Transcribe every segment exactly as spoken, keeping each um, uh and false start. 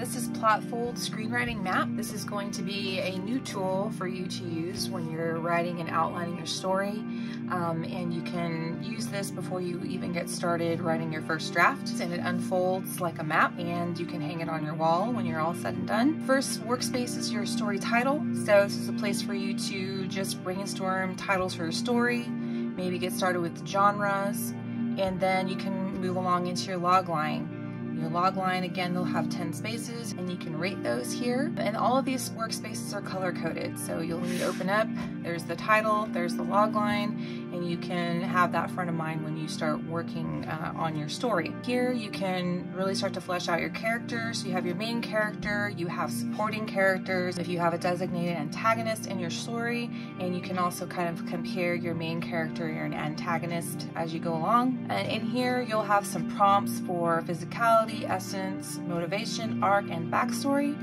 This is PlotFold Screenwriting Map. This is going to be a new tool for you to use when you're writing and outlining your story. Um, and you can use this before you even get started writing your first draft. And it unfolds like a map, and you can hang it on your wall when you're all said and done. First workspace is your story title. So this is a place for you to just brainstorm titles for your story, maybe get started with genres, and then you can move along into your log line. Your log line, again, they'll have ten spaces, and you can rate those here. And all of these workspaces are color-coded, so you'll need to open up. There's the title, there's the log line, and you can have that front of mind when you start working uh, on your story. Here, you can really start to flesh out your characters. You have your main character, you have supporting characters, if you have a designated antagonist in your story, and you can also kind of compare your main character and your antagonist as you go along. And in here, you'll have some prompts for physicality, essence, motivation, arc, and backstory,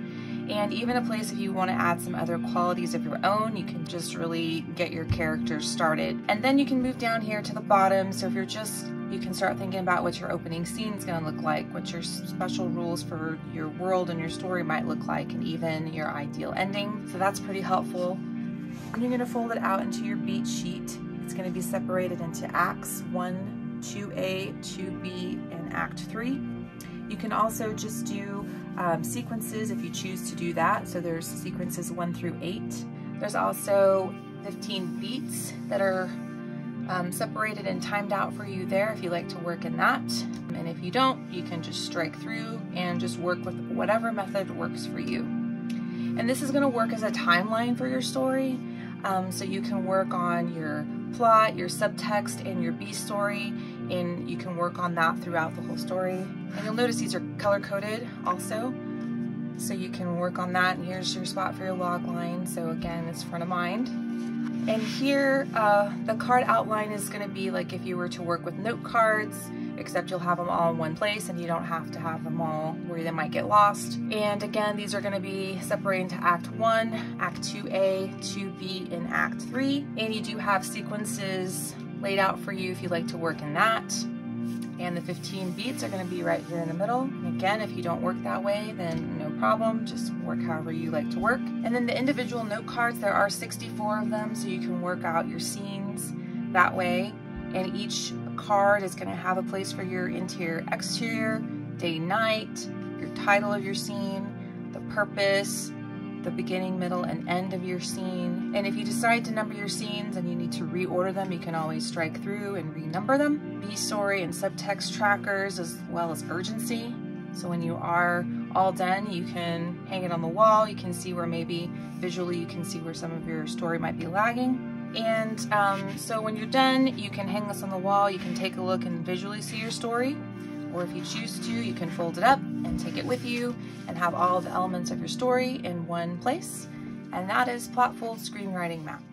and even a place if you want to add some other qualities of your own. You can just really get your character started. And then you can move down here to the bottom, so if you're just, you can start thinking about what your opening scene is going to look like, what your special rules for your world and your story might look like, and even your ideal ending. So that's pretty helpful. And you're going to fold it out into your beat sheet. It's going to be separated into acts one, two A, two B, and act three. You can also just do um, sequences if you choose to do that. So there's sequences one through eight. There's also fifteen beats that are um, separated and timed out for you there if you like to work in that. And if you don't, you can just strike through and just work with whatever method works for you. And this is going to work as a timeline for your story. Um, so you can work on your plot, your subtext, and your B story, and you can work on that throughout the whole story. And you'll notice these are color-coded also, so you can work on that. And here's your spot for your log line, so again, it's front of mind. And here, uh, the card outline is gonna be like if you were to work with note cards, except you'll have them all in one place and you don't have to have them all where they might get lost. And again, these are gonna be separated into Act one, Act two A, two B, and Act three. And you do have sequences laid out for you if you like to work in that. And the fifteen beats are gonna be right here in the middle. And again, if you don't work that way, then no problem, just work however you like to work. And then the individual note cards, there are sixty-four of them, so you can work out your scenes that way. And each card is gonna have a place for your interior, exterior, day, night, your title of your scene, the purpose, the beginning, middle, and end of your scene. And if you decide to number your scenes and you need to reorder them, you can always strike through and renumber them. B story and subtext trackers, as well as urgency. So when you are all done, you can hang it on the wall. You can see where maybe visually you can see where some of your story might be lagging. And um, so when you're done, you can hang this on the wall. You can take a look and visually see your story. Or if you choose to, you can fold it up and take it with you and have all the elements of your story in one place. And that is PlotFold Screenwriting Map.